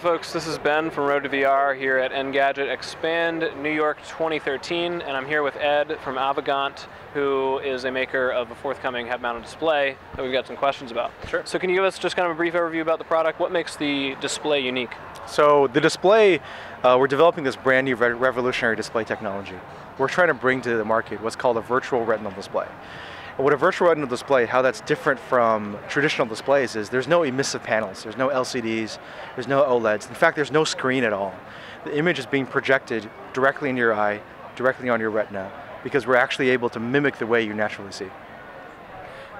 folks, this is Ben from Road to VR here at Engadget Expand New York 2013, and I'm here with Ed from Avegant, who is a maker of a forthcoming head-mounted display that we've got some questions about. Sure. So can you give us just kind of a brief overview about the product? What makes the display unique? So the display, we're developing this brand new revolutionary display technology. We're trying to bring to the market what's called a virtual retinal display. What a virtual retinal display, how that's different from traditional displays is there's no emissive panels, there's no LCDs, there's no OLEDs. In fact, there's no screen at all. The image is being projected directly into your eye, directly on your retina, because we're actually able to mimic the way you naturally see.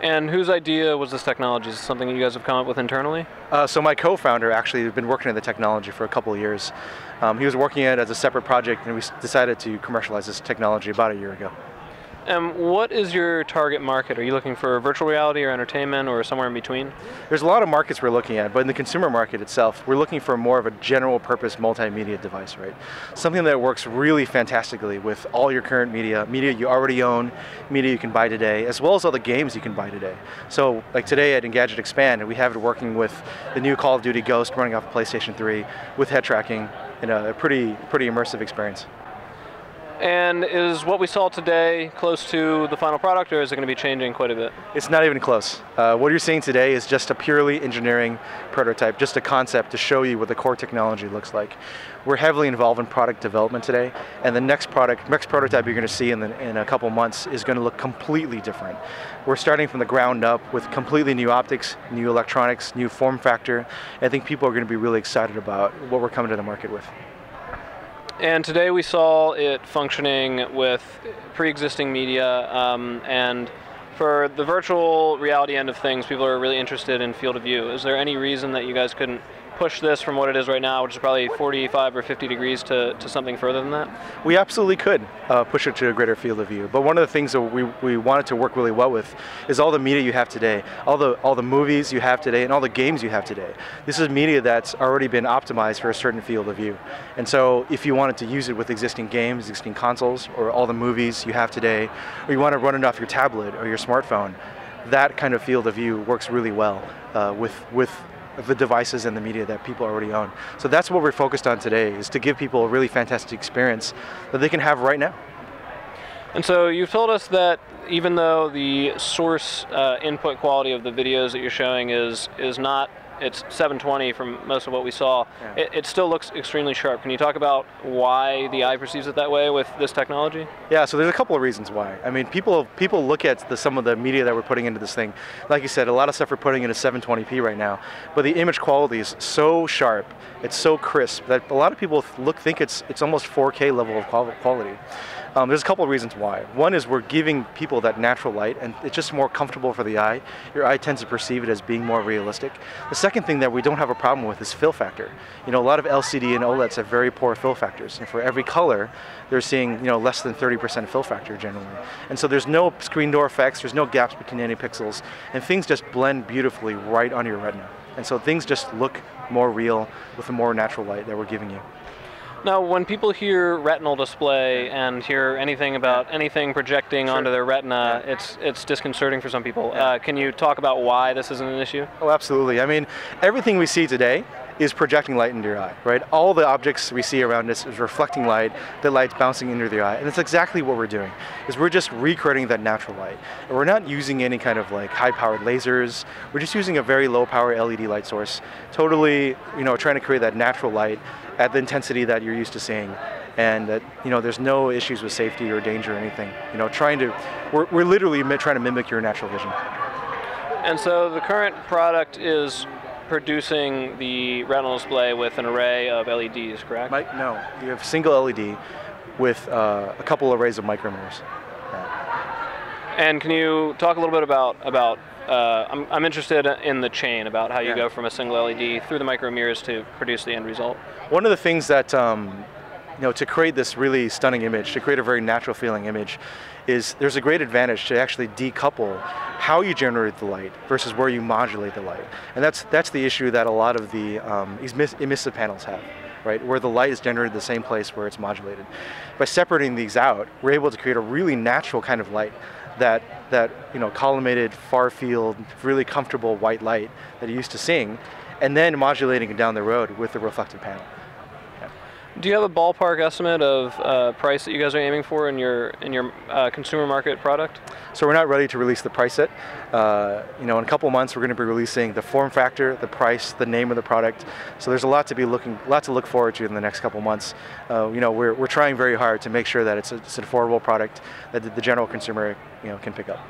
And whose idea was this technology? Is this something you guys have come up with internally? So my co-founder actually has been working on the technology for a couple of years. He was working on it as a separate project, and we decided to commercialize this technology about a year ago. What is your target market? Are you looking for virtual reality or entertainment or somewhere in between? There's a lot of markets we're looking at, but in the consumer market itself, we're looking for more of a general purpose multimedia device, right? Something that works really fantastically with all your current media, media you already own, media you can buy today, as well as all the games you can buy today. So like today at Engadget Expand, we have it working with the new Call of Duty Ghost running off of PlayStation 3 with head tracking and a pretty immersive experience. And is what we saw today close to the final product, or is it going to be changing quite a bit? It's not even close. What you're seeing today is just a purely engineering prototype, just a concept to show you what the core technology looks like. We're heavily involved in product development today, and the next prototype you're going to see in a couple months is going to look completely different. We're starting from the ground up with completely new optics, new electronics, new form factor. I think people are going to be really excited about what we're coming to the market with. And today we saw it functioning with pre-existing media, and for the virtual reality end of things, people are really interested in field of view. Is there any reason that you guys couldn't push this from what it is right now, which is probably 45 or 50 degrees to something further than that? We absolutely could push it to a greater field of view. But one of the things that we wanted to work really well with is all the media you have today, all the movies you have today, and all the games you have today. This is media that's already been optimized for a certain field of view. And so if you wanted to use it with existing games, existing consoles, or all the movies you have today, or you want to run it off your tablet or your smartphone, that kind of field of view works really well with the devices and the media that people already own. So that's what we're focused on today, is to give people a really fantastic experience that they can have right now. And so you've told us that even though the source input quality of the videos that you're showing is not, it's 720 from most of what we saw, yeah, it still looks extremely sharp. Can you talk about why the eye perceives it that way with this technology? Yeah, so there's a couple of reasons why. I mean, people look at some of the media that we're putting into this thing. Like you said, a lot of stuff we're putting into 720p right now, but the image quality is so sharp, it's so crisp, that a lot of people think it's almost 4K level of quality. There's a couple of reasons why. One is we're giving people that natural light, and it's just more comfortable for the eye. Your eye tends to perceive it as being more realistic. The second thing that we don't have a problem with is fill factor. You know, a lot of LCD and OLEDs have very poor fill factors, and for every color, they're seeing, you know, less than 30% fill factor generally. And so there's no screen door effects, there's no gaps between any pixels, and things just blend beautifully right onto your retina. And so things just look more real with the more natural light that we're giving you. Now, when people hear retinal display and hear anything about anything projecting onto their retina, it's disconcerting for some people. Can you talk about why this isn't an issue? Oh, absolutely. I mean, everything we see today is projecting light into your eye, right? All the objects we see around us is reflecting light, the light's bouncing into the eye, and that's exactly what we're doing, is we're just recreating that natural light. And we're not using any kind of like high-powered lasers, we're just using a very low-power LED light source, totally, you know, trying to create that natural light at the intensity that you're used to seeing, and that, you know, there's no issues with safety or danger or anything. You know, we're literally trying to mimic your natural vision. And so the current product is producing the retinal display with an array of LEDs, correct? No, you have a single LED with a couple arrays of micromirrors. Yeah. And can you talk a little bit about I'm interested in the chain, about how you go from a single LED through the micromirrors to produce the end result? One of the things that, you know, to create this really stunning image, to create a very natural feeling image, is there's a great advantage to actually decouple how you generate the light versus where you modulate the light. And that's the issue that a lot of the emissive panels have, right? Where the light is generated the same place where it's modulated. By separating these out, we're able to create a really natural kind of light that, you know, collimated, far field, really comfortable white light that you're used to seeing. and then modulating it down the road with the reflective panel. Yeah. Do you have a ballpark estimate of price that you guys are aiming for in your consumer market product? So we're not ready to release the price yet. You know, in a couple months we're going to be releasing the form factor, the price, the name of the product. So there's a lot to be look forward to in the next couple months. You know, we're trying very hard to make sure that it's an affordable product that the general consumer, you know, can pick up.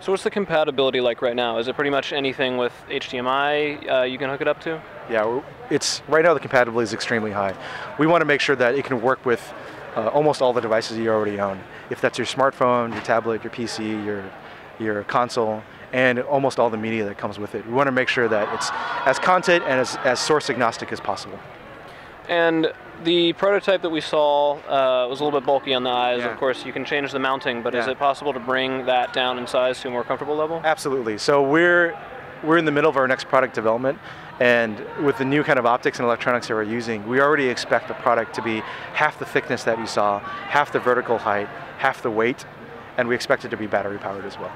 So what's the compatibility like right now? Is it pretty much anything with HDMI you can hook it up to? Yeah, it's right now the compatibility is extremely high. We want to make sure that it can work with almost all the devices you already own. If that's your smartphone, your tablet, your PC, your console, and almost all the media that comes with it. We want to make sure that it's as content and as source agnostic as possible. And the prototype that we saw was a little bit bulky on the eyes. Yeah. Of course, you can change the mounting, but yeah. Is it possible to bring that down in size to a more comfortable level? Absolutely. So we're in the middle of our next product development, and with the new kind of optics and electronics that we're using, we already expect the product to be half the thickness that you saw, half the vertical height, half the weight, and we expect it to be battery powered as well.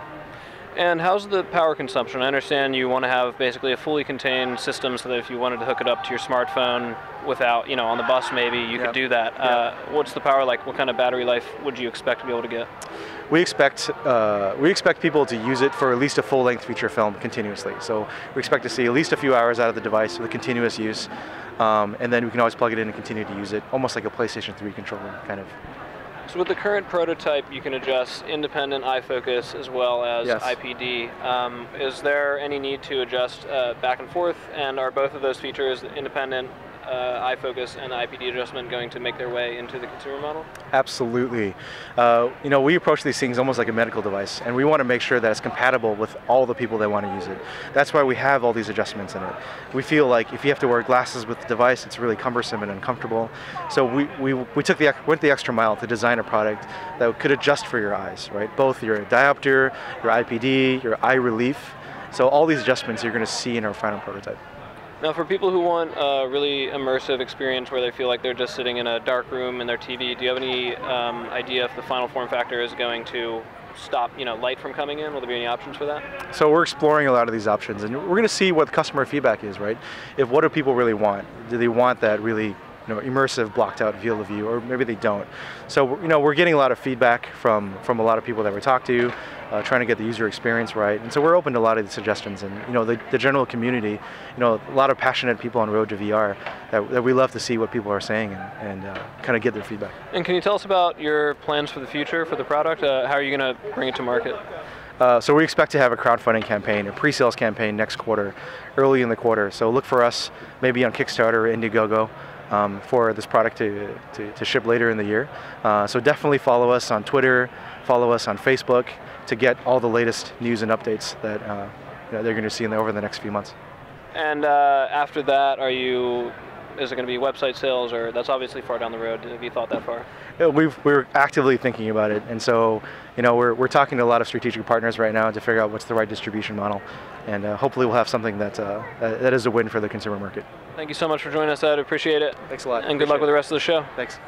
And how's the power consumption? I understand you want to have basically a fully contained system so that if you wanted to hook it up to your smartphone without, you know, on the bus maybe, you yep. could do that. Yep. What's the power like? What kind of battery life would you expect to be able to get? We expect people to use it for at least a full-length feature film continuously. So we expect to see at least a few hours out of the device with continuous use. And then we can always plug it in and continue to use it, almost like a PlayStation 3 controller kind of. So with the current prototype, you can adjust independent eye focus as well as yes. IPD. Is there any need to adjust back and forth? And are both of those features, independent eye focus and IPD adjustment, going to make their way into the consumer model? Absolutely. You know, we approach these things almost like a medical device, and we want to make sure that it's compatible with all the people that want to use it. That's why we have all these adjustments in it. We feel like if you have to wear glasses with the device, it's really cumbersome and uncomfortable. So we went the extra mile to design a product that could adjust for your eyes, right? Both your diopter, your IPD, your eye relief. So all these adjustments you're going to see in our final prototype. Now, for people who want a really immersive experience where they feel like they're just sitting in a dark room in their TV, do you have any idea if the final form factor is going to stop, you know, light from coming in? Will there be any options for that? So we're exploring a lot of these options, and we're going to see what customer feedback is, right? If what do people really want? Do they want that really, you know, immersive, blocked-out field of view, or maybe they don't? So, you know, we're getting a lot of feedback from a lot of people that we talk to, trying to get the user experience right. And so we're open to a lot of the suggestions, and, you know, the general community, you know, a lot of passionate people on Road to VR that we love to see what people are saying and kind of get their feedback. And can you tell us about your plans for the future for the product? How are you going to bring it to market? So we expect to have a crowdfunding campaign, a pre-sales campaign next quarter, early in the quarter. So look for us maybe on Kickstarter or Indiegogo. For this product to ship later in the year. So definitely follow us on Twitter, follow us on Facebook to get all the latest news and updates that you know, they're going to see over the next few months. And after that, is it going to be website sales, or that's obviously far down the road? Have you thought that far? Yeah, we're actively thinking about it, and so, you know, we're talking to a lot of strategic partners right now to figure out what's the right distribution model, and hopefully we'll have something that is a win for the consumer market. Thank you so much for joining us, Ed. Appreciate it. Thanks a lot. And good luck with the rest of the show. Thanks.